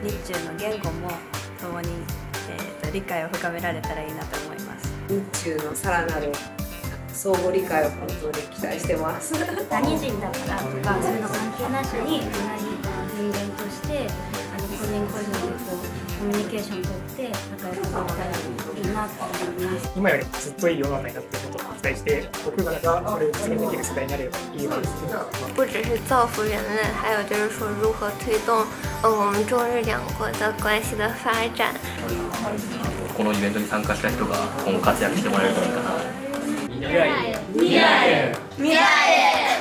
日中の言語も共に、理解を深められたらいいなと思います。日中のさらなる相互理解を本当に期待してます。何人だからとかそういうの関係なしに、同じ人間として個人個人でこうコミュニケーション取って仲良くなったらいいなと思います。今よりずっといい世の中になっていることを期待して、僕らがそれを実現できる世代になればいいわけですけど。不只是造福人类，还有就是说如何推动我们中日两国的关系的发展。このイベントに参加した人が今後活躍してもらえるといいかな。未来へ。未来へ。未来へ。